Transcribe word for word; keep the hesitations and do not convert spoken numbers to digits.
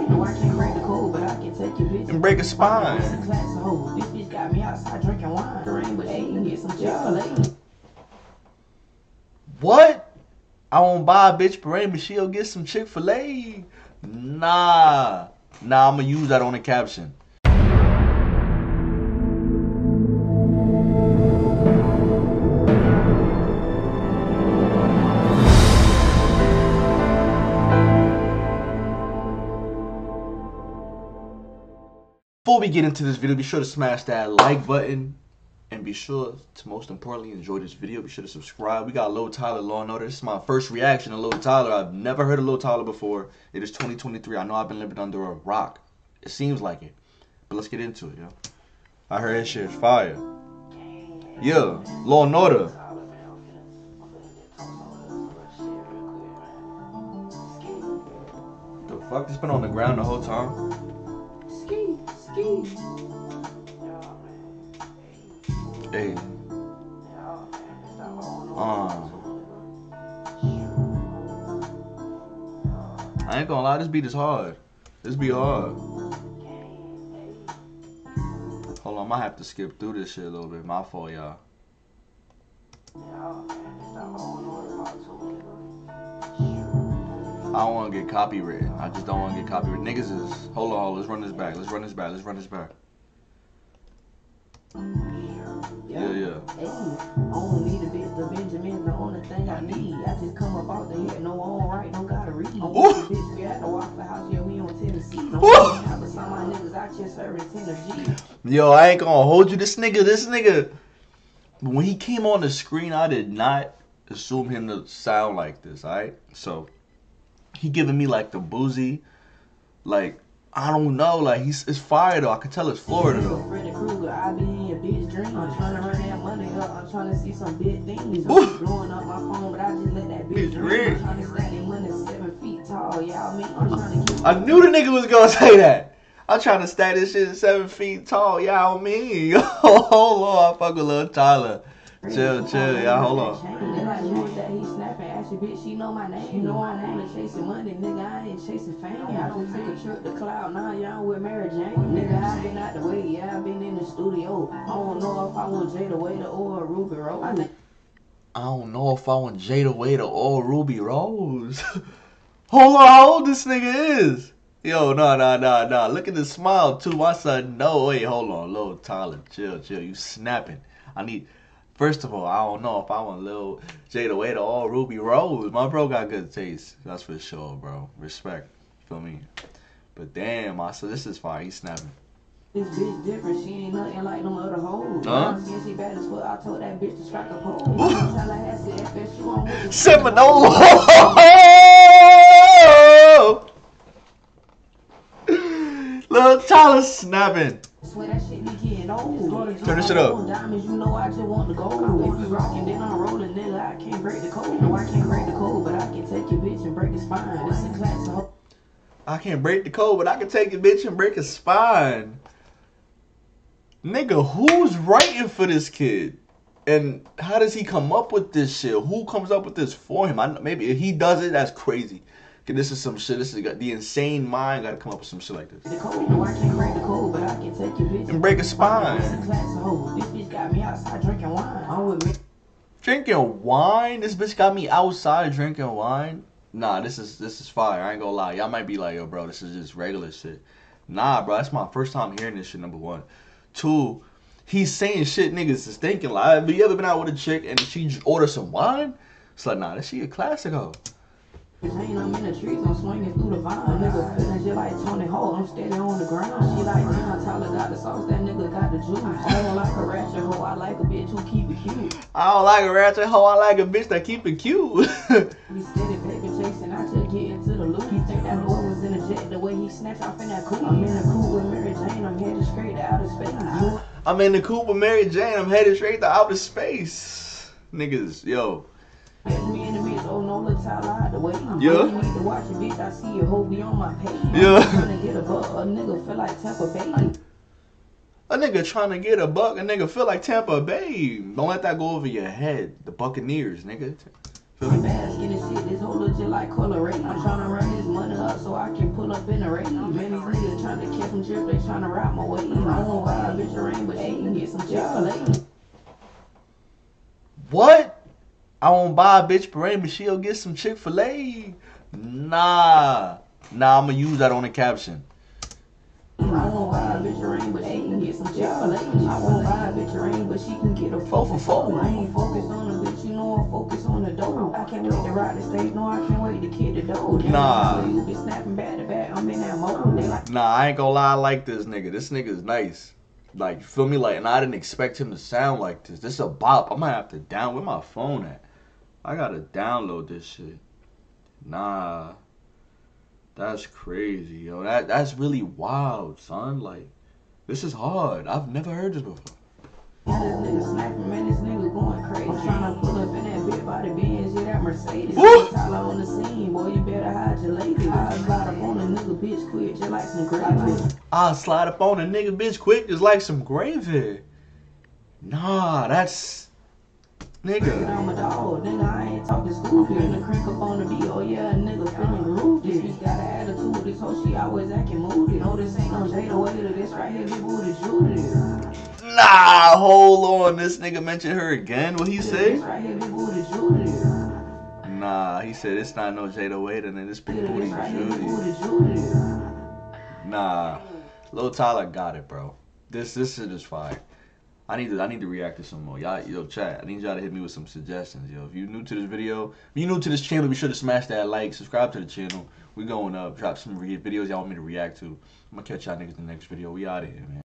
No, I can't break the code, but I can take your bitch and break a spine. This bitch got me outside drinking wine, but ain't gonna get some Chick-fil-A. What? I won't buy a bitch parade, but she'll get some Chick-fil-A. Nah. Nah, I'm gonna use that on the caption. Before we get into this video, be sure to smash that like button. And be sure to, most importantly, enjoy this video. Be sure to subscribe. We got Lil Tyler, Law and Order. This is my first reaction to Lil Tyler. I've never heard of Lil Tyler before. It is twenty twenty-three. I know I've been living under a rock. It seems like it. But let's get into it, yo. I heard that shit is fire. Yeah, Law and Order. The fuck? It's been on the ground the whole time. Ski, ski. Hey. Uh. I ain't gonna lie, this beat is hard. This beat hard. Hold on, I might have to skip through this shit a little bit. My fault, y'all. I don't wanna get copyrighted. I just don't wanna get copyrighted. Niggas is. Hold on, let's run this back. Let's run this back. Let's run this back. Yeah, yeah. Hey, I don't need a bitch, the Benjamin, the only thing I need. I just come up out the head, no, I don't write, don't gotta read. Oh, bitch, we at the Waffle House, yeah, we on Tennessee. No, I was some of my niggas out here serving Tennessee. Yo, I ain't gonna hold you, this nigga, this nigga. When he came on the screen, I did not assume him to sound like this, alright? So, he giving me like the boozy, like, I don't know, like, he's it's fire though. I can tell it's Florida though. Freddy Krueger, I be in your bitch dream. I'm trying to run that money up. I'm trying to see some big things. I'm blowing up my phone, but I just let that bitch dream. I'm trying to stack that money seven feet tall, y'all. I'm trying to get. I knew the nigga was gonna say that. I'm trying to stack this shit seven feet tall, y'all. Me, oh Lord, I fuck with Lil Tyler. Chill, chill, y'all. Hold on. Bitch, she know my name. You know I ain't chasing money, nigga. I ain't chasing fame. I don't take a trip to cloud nine, y'all with Mary Jane. Nigga, I been out the way, yeah, I been in the studio. I don't know if I want Jada Wade or Ruby Rose. I don't know if I want Jada Wade or Ruby Rose. Hold on, how old this nigga is? Yo, nah, nah, nah, nah. Look at the smile too. My son, no, wait, hold on, Lil Tyler, chill, chill. You snapping? I need. First of all, I don't know if I want Lil Jada Wade or Ruby Rose. My bro got good taste. That's for sure, bro. Respect. Feel me? But damn, I said this is fire. He's snapping. This bitch different. She ain't nothing like them other hoes. Huh? She bad as fuck. I told that bitch to strike a pole. Seminole. Lil Tyler snapping. Swear that shit be getting old. Turn this shit up. Diamonds, you know I just want the gold. If you rockin', then I'm rollin', nigga. I can't break the code. No, I can't break the code, but I can take your bitch and break his spine. This is class. I can't break the code, but I can take your bitch and break his spine. Nigga, who's writing for this kid? And how does he come up with this shit? Who comes up with this for him? I know, maybe if he does it, that's crazy. This is some shit. This is got the insane mind. Got to come up with some shit like this. The code, no, I can't break the code, but I can take your bitch and break a spine. This bitch got me outside drinking wine. Drinking wine? This bitch got me outside drinking wine? Nah, this is this is fire. I ain't gonna lie. Y'all might be like, yo, bro, this is just regular shit. Nah, bro, that's my first time hearing this shit. Number one, two, he's saying shit niggas is thinking. Like, have you ever been out with a chick and she ordered some wine? It's like, nah, that she a classic hoe. I'm in the trees, I'm swinging through the vine. Nigga feeling just like Tony Hawk, I'm steady on the ground. She like, damn, Tyler got the sauce, that nigga got the juice. I don't like a ratchet hoe, I like a bitch who keep it cute. I don't like a ratchet hoe, I like a bitch that keep it cute. We steady baby chasing, I just get into the loop. You think that boy was in a jet, the way he snatched off in that coupe. I'm in a coupe with Mary Jane, I'm headed straight to outer space. I'm in the coupe with Mary Jane, I'm headed straight to outer space. Niggas, yo. Oh no, Lil Tyler had to wait. Yeah. You need to watch it, bitch. I see your hoe be on my page. Yeah. I'm trying to get a buck. A nigga feel like Tampa Babe. A nigga trying to get a buck. A nigga feel like Tampa Babe. Don't let that go over your head. The Buccaneers, nigga. Feel me? Baskin' and shit. This don't look just like Color Rating. I'm trying to run this money up so I can pull up in the rating. Man, these niggas trying to catch them drip, they trying to ride my way. I don't know why a bitch a rain, but they can get some Chick-fil-A. What? I won't buy a bitch parade, but she'll get some Chick-fil-A. Nah. Nah, I'm going to use that on the caption. I won't buy a bitch a ring, but she can get some Chick-fil-A. I won't buy a bitch a ring, but she can get a four for four. I ain't focused on the bitch, you know I'm focused on the dough. I can't wait to ride the stage, no, I can't wait to kick the dough. Nah. You be snapping back to back, I'm in that mode. Nah, I ain't going to lie, I like this nigga. This nigga's nice. Like, you feel me? Like, and I didn't expect him to sound like this. This is a bop. I might have to down. Where my phone at? I gotta download this shit. Nah. That's crazy, yo. That, that's really wild, son. Like, this is hard. I've never heard this before. Yeah, this nigga snapping, man. This nigga going crazy. I'm trying to pull up in that big body Benz, yeah, that Mercedes. Woo! Tyler on the scene, boy. You better hide your lady. I'll slide up on a nigga bitch quick, just like some gravy. I'll slide up on a nigga bitch quick, just like some gravy. Nah, that's... Nigga. I'm a dog, nigga. I ain't talking school here. The crank up on the beat, oh yeah, nigga feeling groovy. This bitch got an attitude, this hoe she always acting moody. No, this ain't no Jada Wade, this right here, this booty Judith. Nah, hold on, this nigga mentioned her again. What he say? This right here, this booty Judith. Nah, he said it's not no Jada Wade, and then this big booty Judith. Nah, Lil Tyler got it, bro. This this shit is fire. I need to I need to react to some more. Y'all, yo, chat, I need y'all to hit me with some suggestions, yo. If you new to this video, if you new to this channel, be sure to smash that like, subscribe to the channel. We going up, drop some videos y'all want me to react to. I'm gonna catch y'all niggas in the next video. We out of here, man.